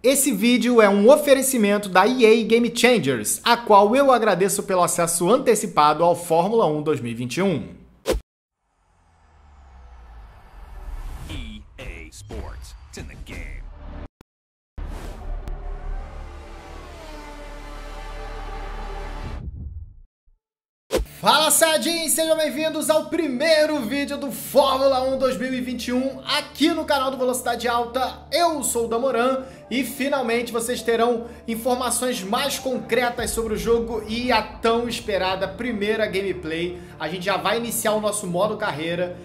Esse vídeo é um oferecimento da EA Game Changers, a qual eu agradeço pelo acesso antecipado ao Fórmula 1 2021. EA Sports, it's in the game. Fala, sadins! Sejam bem-vindos ao primeiro vídeo do Fórmula 1 2021 aqui no canal do Velocidade Alta. Eu sou o Damoran e finalmente vocês terão informações mais concretas sobre o jogo e a tão esperada primeira gameplay. A gente já vai iniciar o nosso modo carreira.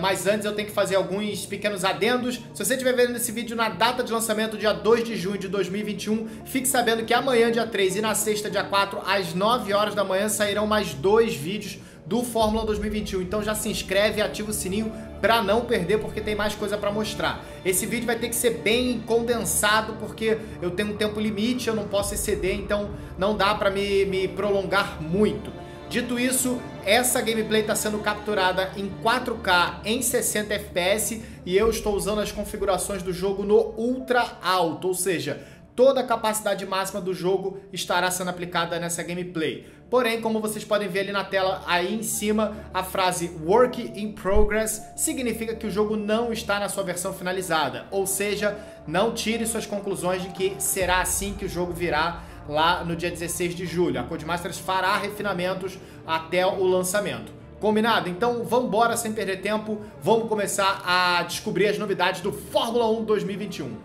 Mas antes eu tenho que fazer alguns pequenos adendos. Se você estiver vendo esse vídeo na data de lançamento, dia 2 de junho de 2021, fique sabendo que amanhã, dia 3, e na sexta, dia 4, às 9 horas da manhã, sairão mais dois vídeos do Fórmula 2021. Então já se inscreve e ativa o sininho para não perder, porque tem mais coisa para mostrar. Esse vídeo vai ter que ser bem condensado, porque eu tenho um tempo limite, eu não posso exceder, então não dá para me prolongar muito. Dito isso, essa gameplay está sendo capturada em 4K em 60 FPS e eu estou usando as configurações do jogo no ultra alto, ou seja, toda a capacidade máxima do jogo estará sendo aplicada nessa gameplay. Porém, como vocês podem ver ali na tela, aí em cima, a frase Work in Progress significa que o jogo não está na sua versão finalizada, ou seja, não tire suas conclusões de que será assim que o jogo virá lá no dia 16 de julho. A Codemasters fará refinamentos até o lançamento. Combinado? Então vamos embora sem perder tempo, vamos começar a descobrir as novidades do Fórmula 1 2021.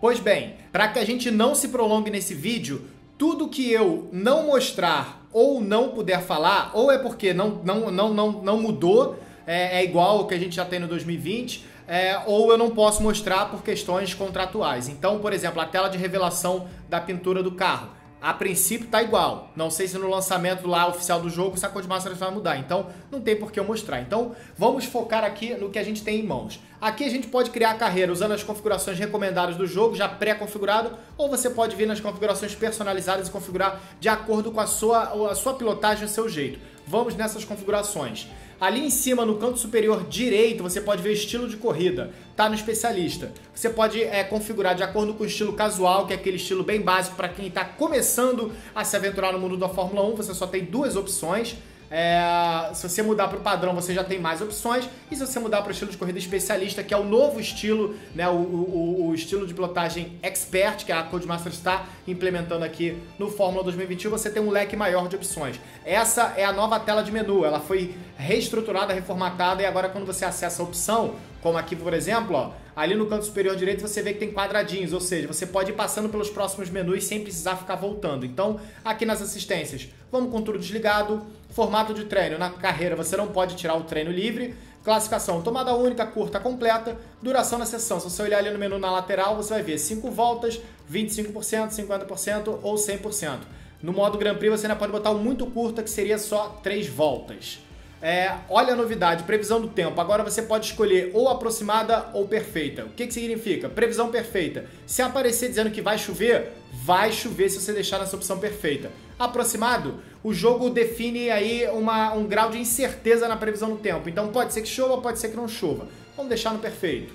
Pois bem, para que a gente não se prolongue nesse vídeo, tudo que eu não mostrar ou não puder falar, ou é porque não mudou, é igual ao que a gente já tem no 2020, ou eu não posso mostrar por questões contratuais. Então, por exemplo, a tela de revelação da pintura do carro, a princípio tá igual. Não sei se no lançamento lá oficial do jogo essa Codemasters vai mudar, então não tem por que eu mostrar. Então vamos focar aqui no que a gente tem em mãos. Aqui a gente pode criar a carreira usando as configurações recomendadas do jogo, já pré-configurado, ou você pode vir nas configurações personalizadas e configurar de acordo com a sua pilotagem, o seu jeito. Vamos nessas configurações. Ali em cima, no canto superior direito, você pode ver o estilo de corrida, tá no especialista. Você pode configurar de acordo com o estilo casual, que é aquele estilo bem básico para quem está começando a se aventurar no mundo da Fórmula 1, você só tem duas opções. Se você mudar para o padrão, você já tem mais opções. E se você mudar para o estilo de corrida especialista, que é o novo estilo, né, o estilo de pilotagem expert, que a Codemasters está implementando aqui no Fórmula 2021, você tem um leque maior de opções. Essa é a nova tela de menu, ela foi reestruturada, reformatada, e agora quando você acessa a opção, como aqui por exemplo, ó, ali no canto superior direito você vê que tem quadradinhos, ou seja, você pode ir passando pelos próximos menus sem precisar ficar voltando. Então, aqui nas assistências, vamos com tudo desligado. Formato de treino, na carreira você não pode tirar o treino livre. Classificação, tomada única, curta, completa. Duração da sessão, se você olhar ali no menu na lateral, você vai ver 5 voltas, 25%, 50% ou 100%. No modo Grand Prix você ainda pode botar o muito curta, que seria só 3 voltas. Olha a novidade, previsão do tempo. Agora você pode escolher ou aproximada ou perfeita. O que significa? Previsão perfeita. Se aparecer dizendo que vai chover se você deixar nessa opção perfeita. Aproximado, o jogo define aí um grau de incerteza na previsão do tempo. Então pode ser que chova, pode ser que não chova. Vamos deixar no perfeito.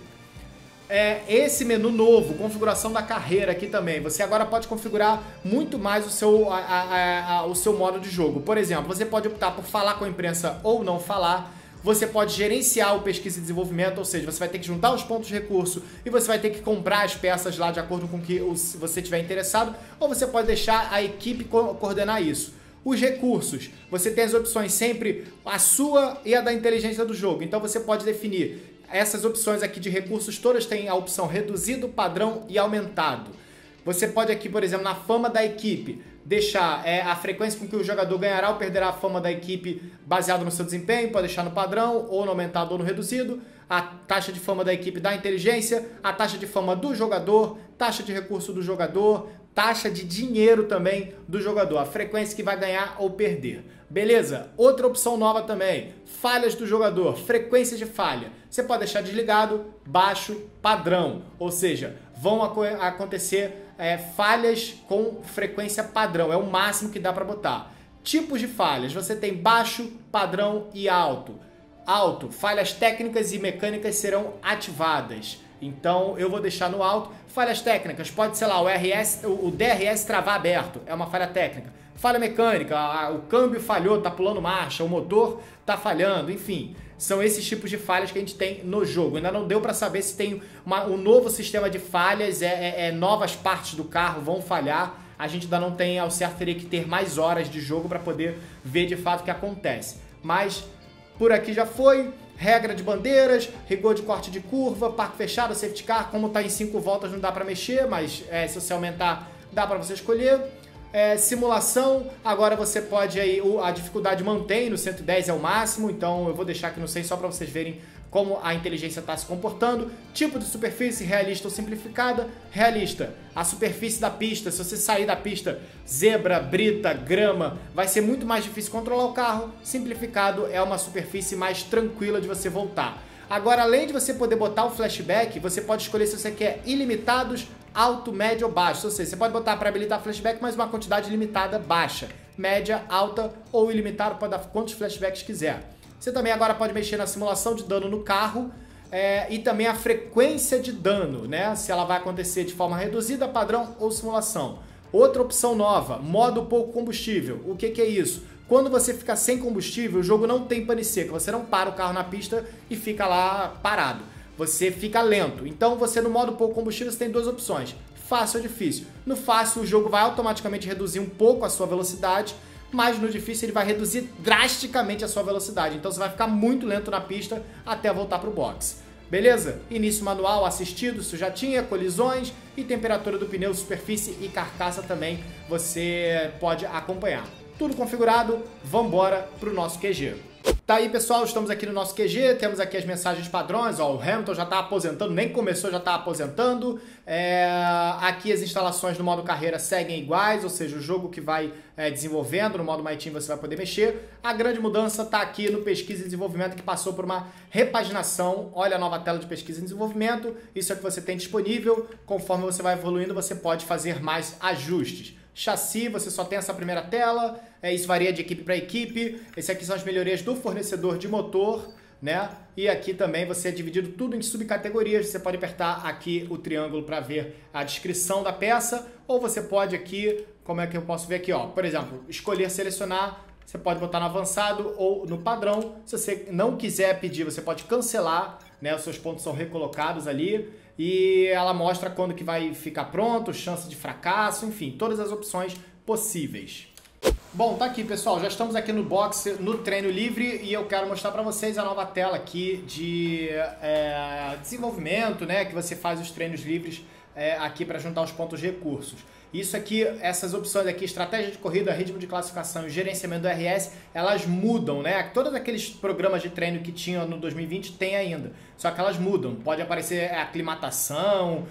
Esse menu novo, configuração da carreira aqui também, você agora pode configurar muito mais o seu modo de jogo. Por exemplo, você pode optar por falar com a imprensa ou não falar, você pode gerenciar o pesquisa e desenvolvimento, ou seja, você vai ter que juntar os pontos de recurso e você vai ter que comprar as peças lá de acordo com o que você estiver interessado, ou você pode deixar a equipe coordenar isso. Os recursos, você tem as opções sempre a sua e a da inteligência do jogo, então você pode definir. Essas opções aqui de recursos todas têm a opção reduzido, padrão e aumentado. Você pode aqui, por exemplo, na fama da equipe, deixar a frequência com que o jogador ganhará ou perderá a fama da equipe baseado no seu desempenho, pode deixar no padrão, ou no aumentado ou no reduzido, a taxa de fama da equipe da inteligência, a taxa de fama do jogador, taxa de recurso do jogador, taxa de dinheiro também do jogador, a frequência que vai ganhar ou perder. Beleza? Outra opção nova também, falhas do jogador, frequência de falha. Você pode deixar desligado, baixo, padrão, ou seja, vão acontecer falhas com frequência padrão, é o máximo que dá para botar. Tipos de falhas, você tem baixo, padrão e alto. Alto, falhas técnicas e mecânicas serão ativadas. Então eu vou deixar no alto. Falhas técnicas, pode, sei lá, o DRS travar aberto, é uma falha técnica. Falha mecânica, o câmbio falhou, tá pulando marcha, o motor tá falhando, enfim. São esses tipos de falhas que a gente tem no jogo. Ainda não deu pra saber se tem um novo sistema de falhas, novas partes do carro vão falhar. A gente ainda não tem, ao certo teria que ter mais horas de jogo pra poder ver de fato o que acontece. Mas por aqui já foi. Regra de bandeiras, rigor de corte de curva, parque fechado, safety car, como tá em 5 voltas não dá pra mexer, mas se você aumentar dá pra você escolher. Simulação, agora você pode aí, a dificuldade mantém, no 110 é o máximo, então eu vou deixar aqui no 100 só para vocês verem como a inteligência está se comportando. Tipo de superfície, realista ou simplificada. Realista, a superfície da pista, se você sair da pista, zebra, brita, grama, vai ser muito mais difícil controlar o carro. Simplificado é uma superfície mais tranquila de você voltar. Agora, além de você poder botar o flashback, você pode escolher se você quer ilimitados, alto, médio ou baixo. Ou seja, você pode botar para habilitar flashback, mas uma quantidade limitada baixa. Média, alta ou ilimitado, pode dar quantos flashbacks quiser. Você também agora pode mexer na simulação de dano no carro e também a frequência de dano, né? Se ela vai acontecer de forma reduzida, padrão ou simulação. Outra opção nova, modo pouco combustível. O que é isso? Quando você fica sem combustível, o jogo não tem pane seca, você não para o carro na pista e fica lá parado. Você fica lento. Então você no modo pouco combustível você tem duas opções, fácil ou difícil. No fácil o jogo vai automaticamente reduzir um pouco a sua velocidade, mas no difícil ele vai reduzir drasticamente a sua velocidade. Então você vai ficar muito lento na pista até voltar para o box. Beleza? Início manual, assistido, isso já tinha, colisões e temperatura do pneu, superfície e carcaça também você pode acompanhar. Tudo configurado, vambora para o nosso QG. Tá aí, pessoal, estamos aqui no nosso QG, temos aqui as mensagens padrões, ó, o Hamilton já tá aposentando, nem começou, já tá aposentando. Aqui as instalações no modo carreira seguem iguais, ou seja, o jogo que vai desenvolvendo, no modo My Team você vai poder mexer. A grande mudança tá aqui no pesquisa e desenvolvimento, que passou por uma repaginação. Olha a nova tela de pesquisa e desenvolvimento, isso é o que você tem disponível. Conforme você vai evoluindo, você pode fazer mais ajustes. Chassi, você só tem essa primeira tela, isso varia de equipe para equipe. Esse aqui são as melhorias do fornecedor de motor, né? E aqui também você é dividido tudo em subcategorias, você pode apertar aqui o triângulo para ver a descrição da peça, ou você pode aqui, como é que eu posso ver aqui, ó, por exemplo, escolher selecionar, você pode botar no avançado ou no padrão. Se você não quiser pedir, você pode cancelar, né? Os seus pontos são recolocados ali. E ela mostra quando que vai ficar pronto, chance de fracasso, enfim, todas as opções possíveis. Bom, tá aqui, pessoal, já estamos aqui no boxe, no treino livre, e eu quero mostrar pra vocês a nova tela aqui de desenvolvimento, né, que você faz os treinos livres aqui para juntar os pontos de recursos. Isso aqui, essas opções aqui, estratégia de corrida, ritmo de classificação e gerenciamento do RS, elas mudam, né? Todos aqueles programas de treino que tinham no 2020 tem ainda, só que elas mudam. Pode aparecer aclimatação,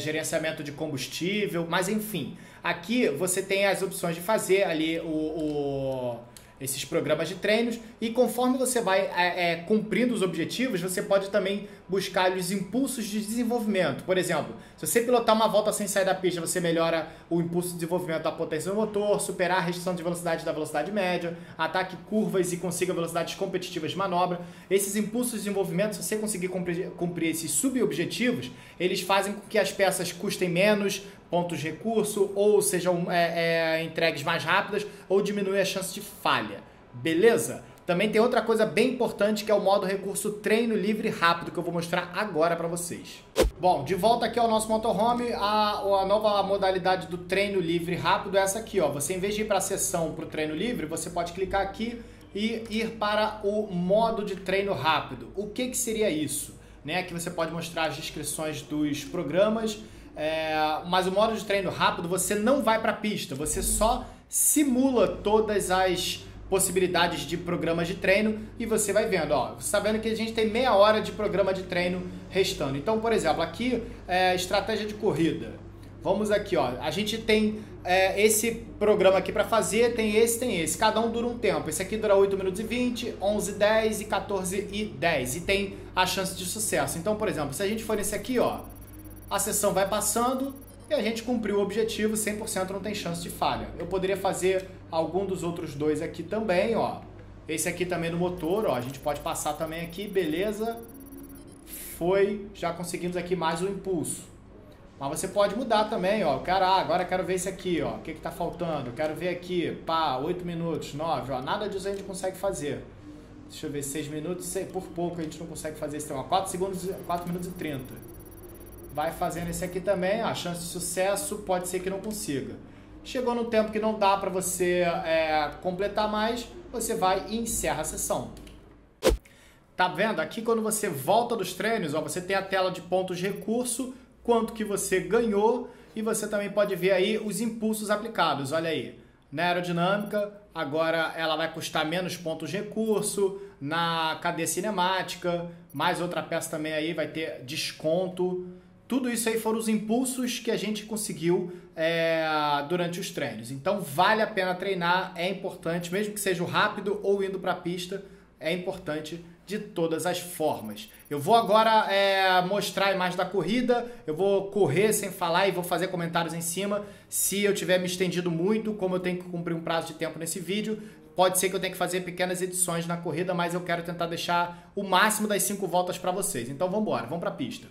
gerenciamento de combustível, mas enfim. Aqui você tem as opções de fazer ali esses programas de treinos, e conforme você vai cumprindo os objetivos, você pode também buscar os impulsos de desenvolvimento. Por exemplo, se você pilotar uma volta sem sair da pista, você melhora o impulso de desenvolvimento da potência do motor, superar a restrição de velocidade da velocidade média, ataque curvas e consiga velocidades competitivas de manobra. Esses impulsos de desenvolvimento, se você conseguir cumprir esses subobjetivos, eles fazem com que as peças custem menos pontos de recurso, ou sejam entregues mais rápidas, ou diminui a chance de falha, beleza? Também tem outra coisa bem importante, que é o modo recurso treino livre rápido, que eu vou mostrar agora para vocês. Bom, de volta aqui ao nosso motorhome, a nova modalidade do treino livre rápido é essa aqui, ó. Você, em vez de ir para a seção para o treino livre, você pode clicar aqui e ir para o modo de treino rápido. O que seria isso? Né? Aqui você pode mostrar as descrições dos programas. Mas o modo de treino rápido, você não vai para a pista, você só simula todas as possibilidades de programas de treino e você vai vendo, ó, sabendo que a gente tem meia hora de programa de treino restando. Então, por exemplo, aqui estratégia de corrida. Vamos aqui, ó, a gente tem esse programa aqui para fazer, tem esse, cada um dura um tempo. Esse aqui dura 8 minutos e 20, 11 e 10 e 14 e 10 e tem a chance de sucesso. Então, por exemplo, se a gente for nesse aqui, ó, a sessão vai passando e a gente cumpriu o objetivo, 100% não tem chance de falha. Eu poderia fazer algum dos outros dois aqui também, ó. Esse aqui também no motor, ó, a gente pode passar também aqui, beleza. foi, já conseguimos aqui mais um impulso. Mas você pode mudar também, ó, cara, agora quero ver esse aqui, ó, o que que tá faltando, quero ver aqui, pá, 8 minutos, 9, ó, nada disso a gente consegue fazer. Deixa eu ver, 6 minutos, por pouco a gente não consegue fazer esse tema, 4 segundos, 4 minutos e 30. Vai fazendo esse aqui também, ó, a chance de sucesso pode ser que não consiga. Chegou no tempo que não dá para você completar mais, você vai e encerra a sessão. Tá vendo? Aqui quando você volta dos treinos, ó, você tem a tela de pontos de recurso, quanto que você ganhou, e você também pode ver aí os impulsos aplicados, olha aí. Na aerodinâmica, agora ela vai custar menos pontos de recurso, na cadeia cinemática, mais outra peça também aí vai ter desconto. Tudo isso aí foram os impulsos que a gente conseguiu durante os treinos. Então vale a pena treinar, é importante, mesmo que seja rápido ou indo para a pista, é importante de todas as formas. Eu vou agora mostrar a imagem da corrida, eu vou correr sem falar e vou fazer comentários em cima. Se eu tiver me estendido muito, como eu tenho que cumprir um prazo de tempo nesse vídeo, pode ser que eu tenha que fazer pequenas edições na corrida, mas eu quero tentar deixar o máximo das 5 voltas para vocês. Então vamos embora, vamos para a pista.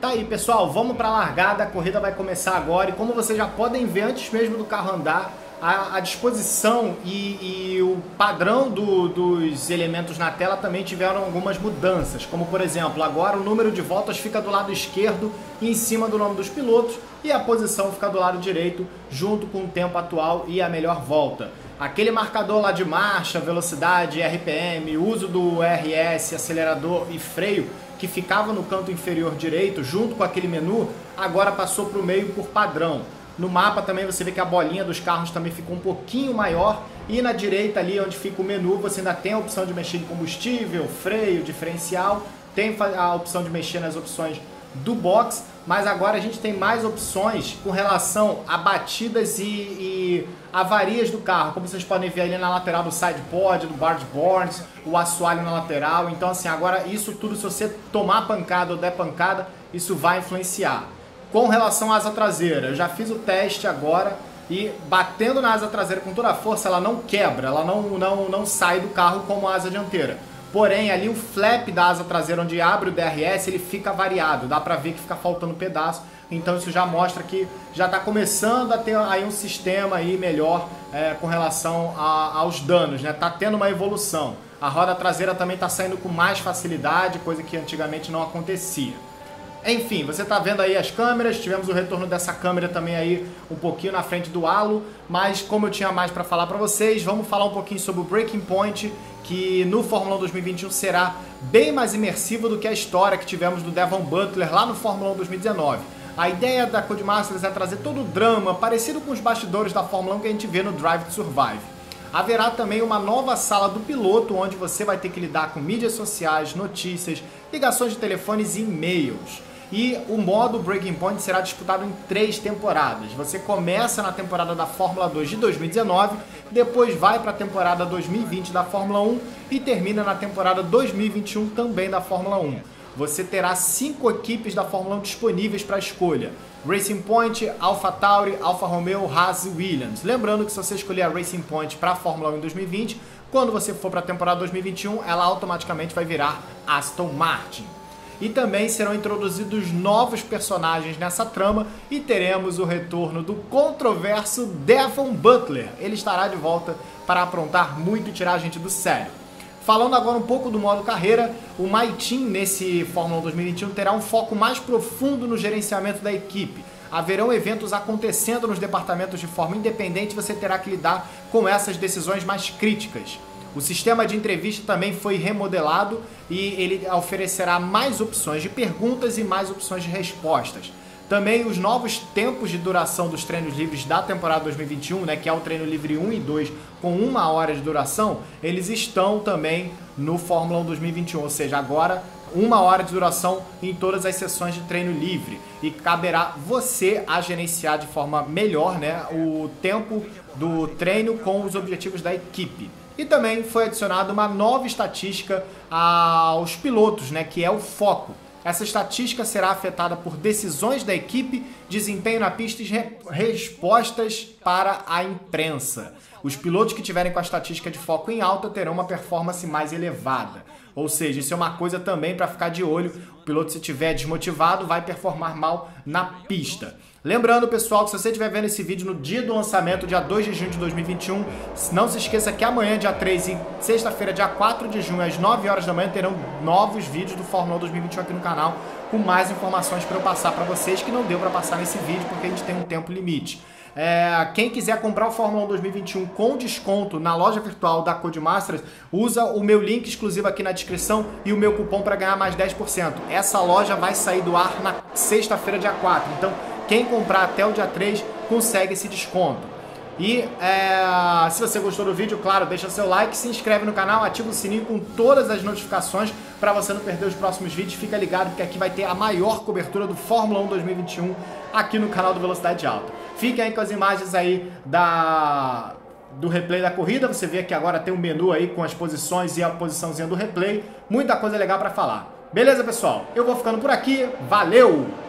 Tá aí, pessoal, vamos para a largada, a corrida vai começar agora e como vocês já podem ver antes mesmo do carro andar, a disposição e o padrão dos elementos na tela também tiveram algumas mudanças, como por exemplo, agora o número de voltas fica do lado esquerdo e em cima do nome dos pilotos e a posição fica do lado direito junto com o tempo atual e a melhor volta. Aquele marcador lá de marcha, velocidade, RPM, uso do RS, acelerador e freio que ficava no canto inferior direito junto com aquele menu, agora passou para o meio por padrão. No mapa também você vê que a bolinha dos carros também ficou um pouquinho maior e na direita ali onde fica o menu você ainda tem a opção de mexer em combustível, freio, diferencial, tem a opção de mexer nas opções do box, mas agora a gente tem mais opções com relação a batidas e avarias do carro, como vocês podem ver ali na lateral do side pod, do barge boards, o assoalho na lateral, então assim, agora isso tudo se você tomar pancada ou der pancada, isso vai influenciar. Com relação à asa traseira, eu já fiz o teste agora e batendo na asa traseira com toda a força, ela não quebra, ela não sai do carro como a asa dianteira. Porém, ali o flap da asa traseira onde abre o DRS, ele fica variado, dá pra ver que fica faltando um pedaço. Então isso já mostra que já está começando a ter aí um sistema aí melhor com relação aos danos, né? Tá tendo uma evolução. A roda traseira também está saindo com mais facilidade, coisa que antigamente não acontecia. Enfim, você está vendo aí as câmeras, tivemos o retorno dessa câmera também aí um pouquinho na frente do halo, mas como eu tinha mais para falar para vocês, vamos falar um pouquinho sobre o Breaking Point, que no Fórmula 1 2021 será bem mais imersivo do que a história que tivemos do Devon Butler lá no Fórmula 1 2019. A ideia da Codemasters é trazer todo o drama parecido com os bastidores da Fórmula 1 que a gente vê no Drive to Survive. Haverá também uma nova sala do piloto, onde você vai ter que lidar com mídias sociais, notícias, ligações de telefones e e-mails. E o modo Breaking Point será disputado em 3 temporadas. Você começa na temporada da Fórmula 2 de 2019, depois vai para a temporada 2020 da Fórmula 1 e termina na temporada 2021 também da Fórmula 1. Você terá 5 equipes da Fórmula 1 disponíveis para escolha. Racing Point, AlphaTauri, Alfa Romeo, Haas e Williams. Lembrando que se você escolher a Racing Point para a Fórmula 1 em 2020, quando você for para a temporada 2021, ela automaticamente vai virar Aston Martin. E também serão introduzidos novos personagens nessa trama e teremos o retorno do controverso Devon Butler. Ele estará de volta para aprontar muito e tirar a gente do sério. Falando agora um pouco do modo carreira, o My Team nesse Fórmula 1 2021 terá um foco mais profundo no gerenciamento da equipe. Haverão eventos acontecendo nos departamentos de forma independente e você terá que lidar com essas decisões mais críticas. O sistema de entrevista também foi remodelado e ele oferecerá mais opções de perguntas e mais opções de respostas. Também os novos tempos de duração dos treinos livres da temporada 2021, né, que é o treino livre 1 e 2 com 1 hora de duração, eles estão também no Fórmula 1 2021, ou seja, agora 1 hora de duração em todas as sessões de treino livre. E caberá você a gerenciar de forma melhor, né, o tempo do treino com os objetivos da equipe. E também foi adicionada uma nova estatística aos pilotos, né, que é o foco. Essa estatística será afetada por decisões da equipe, desempenho na pista e respostas para a imprensa. Os pilotos que tiverem com a estatística de foco em alta terão uma performance mais elevada. Ou seja, isso é uma coisa também para ficar de olho, O piloto, se estiver desmotivado, vai performar mal na pista. Lembrando, pessoal, que se você estiver vendo esse vídeo no dia do lançamento, dia 2 de junho de 2021, não se esqueça que amanhã, dia 3 e sexta-feira, dia 4 de junho, às 9 horas da manhã, terão novos vídeos do Fórmula 1 2021 aqui no canal, com mais informações para eu passar para vocês, que não deu para passar nesse vídeo, porque a gente tem um tempo limite. Quem quiser comprar o Fórmula 1 2021 com desconto na loja virtual da Codemasters, usa o meu link exclusivo aqui na descrição e o meu cupom para ganhar mais 10%. Essa loja vai sair do ar na sexta-feira, dia 4. Então, quem comprar até o dia 3 consegue esse desconto. E se você gostou do vídeo, claro, deixa seu like, se inscreve no canal, ativa o sininho com todas as notificações para você não perder os próximos vídeos. Fica ligado porque aqui vai ter a maior cobertura do Fórmula 1 2021 aqui no canal do Velocidade Alta. Fiquem aí com as imagens aí do replay da corrida. Você vê que agora tem um menu aí com as posições e a posiçãozinha do replay. Muita coisa legal para falar. Beleza, pessoal? Eu vou ficando por aqui. Valeu!